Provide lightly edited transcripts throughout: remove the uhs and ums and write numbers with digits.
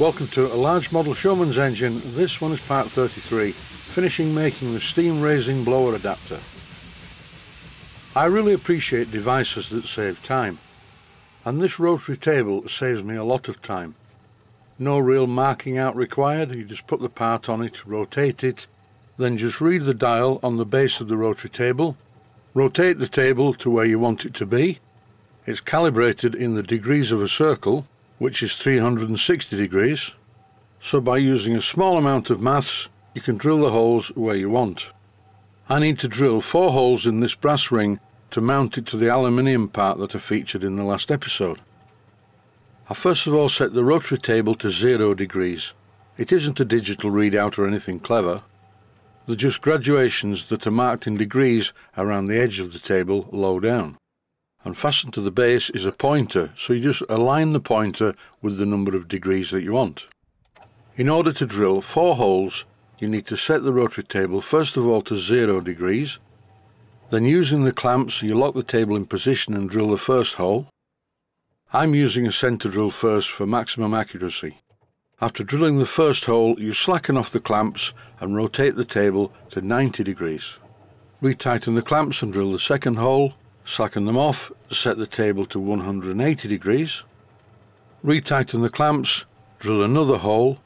Welcome to a large model showman's engine. This one is part 33, finishing making the steam raising blower adapter. I really appreciate devices that save time, and this rotary table saves me a lot of time. No real marking out required, you just put the part on it, rotate it, then just read the dial on the base of the rotary table, rotate the table to where you want it to be. It's calibrated in the degrees of a circle, which is 360 degrees, so by using a small amount of maths you can drill the holes where you want. I need to drill 4 holes in this brass ring to mount it to the aluminium part that I featured in the last episode. I first of all set the rotary table to 0 degrees. It isn't a digital readout or anything clever. They're just graduations that are marked in degrees around the edge of the table low down. And fastened to the base is a pointer, so you just align the pointer with the number of degrees that you want. In order to drill 4 holes, you need to set the rotary table first of all to 0 degrees. Then using the clamps, you lock the table in position and drill the first hole. I'm using a center drill first for maximum accuracy. After drilling the first hole, you slacken off the clamps and rotate the table to 90 degrees. Retighten the clamps and drill the second hole, slacken them off, set the table to 180 degrees. Retighten the clamps, drill another hole,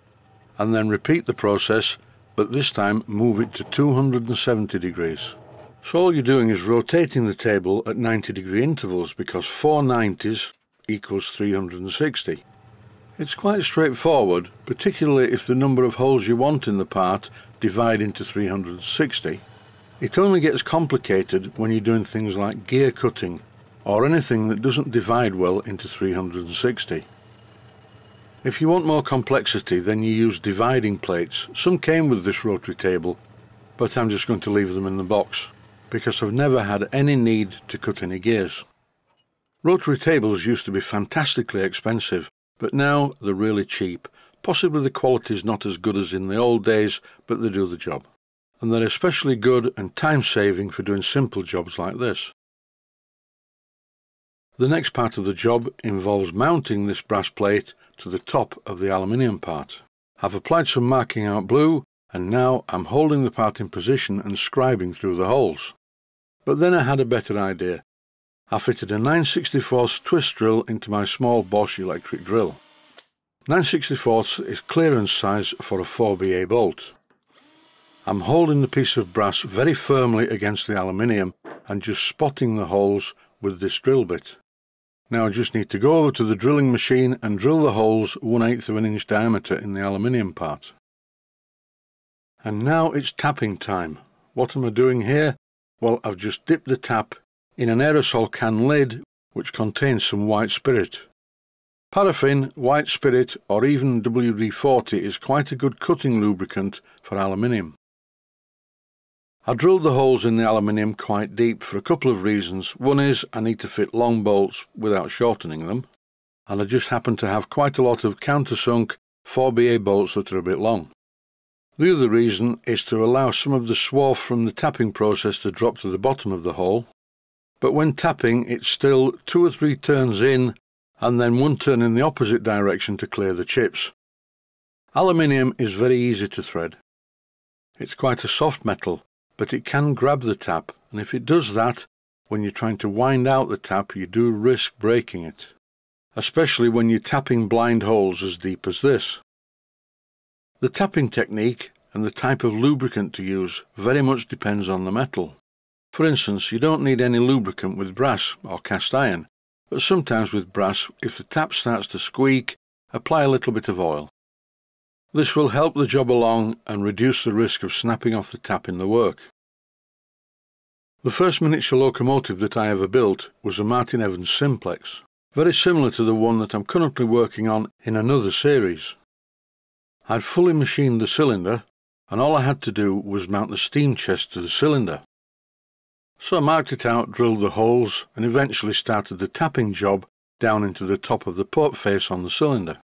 and then repeat the process, but this time move it to 270 degrees. So all you're doing is rotating the table at 90-degree intervals, because 490s equals 360. It's quite straightforward, particularly if the number of holes you want in the part divide into 360. It only gets complicated when you're doing things like gear cutting, or anything that doesn't divide well into 360. If you want more complexity, then you use dividing plates. Some came with this rotary table, but I'm just going to leave them in the box, because I've never had any need to cut any gears. Rotary tables used to be fantastically expensive, but now they're really cheap. Possibly the quality's not as good as in the old days, but they do the job. And they're especially good and time-saving for doing simple jobs like this. The next part of the job involves mounting this brass plate to the top of the aluminium part. I've applied some marking out blue, and now I'm holding the part in position and scribing through the holes. But then I had a better idea. I fitted a 9/64 twist drill into my small Bosch electric drill. 9/64 is clearance size for a 4BA bolt. I'm holding the piece of brass very firmly against the aluminium and just spotting the holes with this drill bit. Now I just need to go over to the drilling machine and drill the holes 1/8 of an inch diameter in the aluminium part. And now it's tapping time. What am I doing here? Well, I've just dipped the tap in an aerosol can lid which contains some white spirit. Paraffin, white spirit, or even WD-40 is quite a good cutting lubricant for aluminium. I drilled the holes in the aluminium quite deep for a couple of reasons. One is I need to fit long bolts without shortening them, and I just happen to have quite a lot of countersunk 4BA bolts that are a bit long. The other reason is to allow some of the swarf from the tapping process to drop to the bottom of the hole, but when tapping it's still 2 or 3 turns in and then 1 turn in the opposite direction to clear the chips. Aluminium is very easy to thread. It's quite a soft metal, but it can grab the tap, and if it does that, when you're trying to wind out the tap, you do risk breaking it, especially when you're tapping blind holes as deep as this. The tapping technique and the type of lubricant to use very much depends on the metal. For instance, you don't need any lubricant with brass or cast iron, but sometimes with brass, if the tap starts to squeak, apply a little bit of oil. This will help the job along and reduce the risk of snapping off the tap in the work. The first miniature locomotive that I ever built was a Martin Evans Simplex, very similar to the one that I'm currently working on in another series. I'd fully machined the cylinder, and all I had to do was mount the steam chest to the cylinder. So I marked it out, drilled the holes, and eventually started the tapping job down into the top of the port face on the cylinder.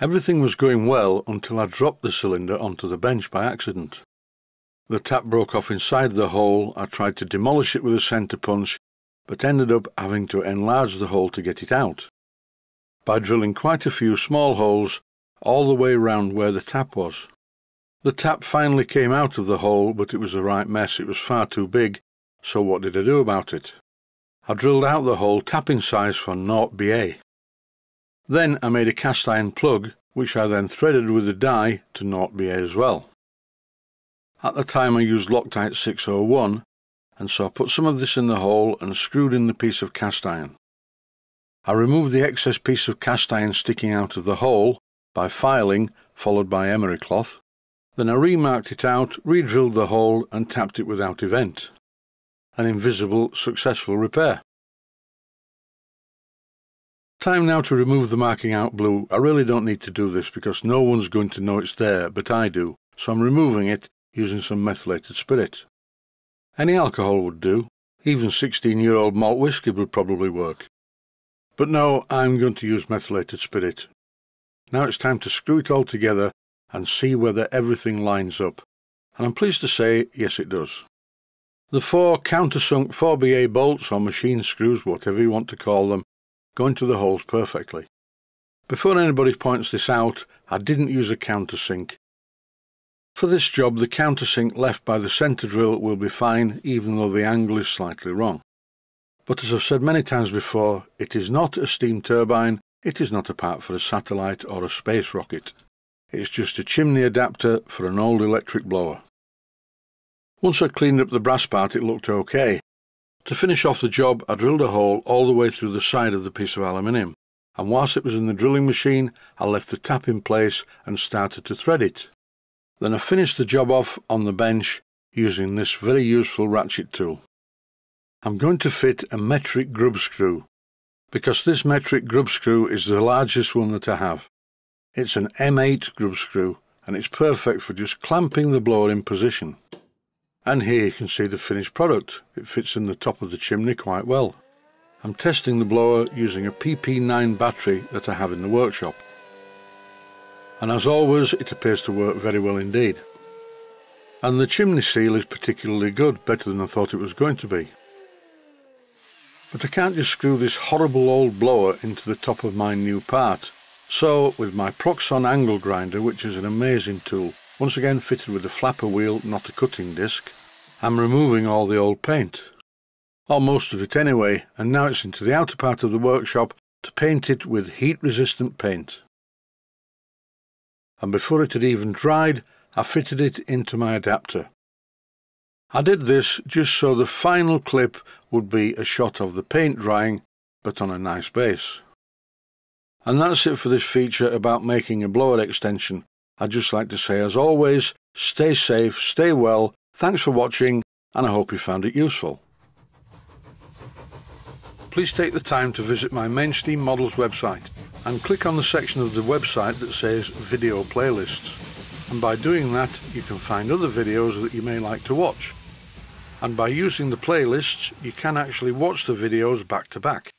Everything was going well until I dropped the cylinder onto the bench by accident. The tap broke off inside the hole. I tried to demolish it with a centre punch, but ended up having to enlarge the hole to get it out. By drilling quite a few small holes, all the way round where the tap was. The tap finally came out of the hole, but it was a right mess. It was far too big, so what did I do about it? I drilled out the hole, tapping size for 0 BA. Then I made a cast iron plug, which I then threaded with a die to 0 BA as well. At the time I used Loctite 601, and so I put some of this in the hole and screwed in the piece of cast iron. I removed the excess piece of cast iron sticking out of the hole by filing, followed by emery cloth. Then I remarked it out, re-drilled the hole and tapped it without event. An invisible, successful repair. Time now to remove the marking out blue. I really don't need to do this because no one's going to know it's there, but I do, so I'm removing it using some methylated spirit. Any alcohol would do, even 16-year-old malt whiskey would probably work. But no, I'm going to use methylated spirit. Now it's time to screw it all together and see whether everything lines up, and I'm pleased to say, yes it does. The four countersunk 4BA bolts, or machine screws, whatever you want to call them, go into the holes perfectly. Before anybody points this out, I didn't use a countersink. For this job, the countersink left by the centre drill will be fine, even though the angle is slightly wrong. But as I've said many times before, it is not a steam turbine, it is not a part for a satellite or a space rocket. It's just a chimney adapter for an old electric blower. Once I cleaned up the brass part, it looked okay. To finish off the job, I drilled a hole all the way through the side of the piece of aluminium, and whilst it was in the drilling machine, I left the tap in place and started to thread it. Then I finished the job off on the bench using this very useful ratchet tool. I'm going to fit a metric grub screw, because this metric grub screw is the largest one that I have. It's an M8 grub screw and it's perfect for just clamping the blower in position. And here you can see the finished product. It fits in the top of the chimney quite well. I'm testing the blower using a PP9 battery that I have in the workshop. And as always, it appears to work very well indeed. And the chimney seal is particularly good, better than I thought it was going to be. But I can't just screw this horrible old blower into the top of my new part. So, with my Proxon angle grinder, which is an amazing tool, once again fitted with a flapper wheel, not a cutting disc, I'm removing all the old paint. Or most of it anyway, and now it's into the outer part of the workshop to paint it with heat-resistant paint. And before it had even dried, I fitted it into my adapter. I did this just so the final clip would be a shot of the paint drying, but on a nice base. And that's it for this feature about making a blower extension. I'd just like to say, as always, stay safe, stay well, thanks for watching, and I hope you found it useful. Please take the time to visit my Mainsteam Models website and click on the section of the website that says Video Playlists. And by doing that, you can find other videos that you may like to watch. And by using the playlists, you can actually watch the videos back to back.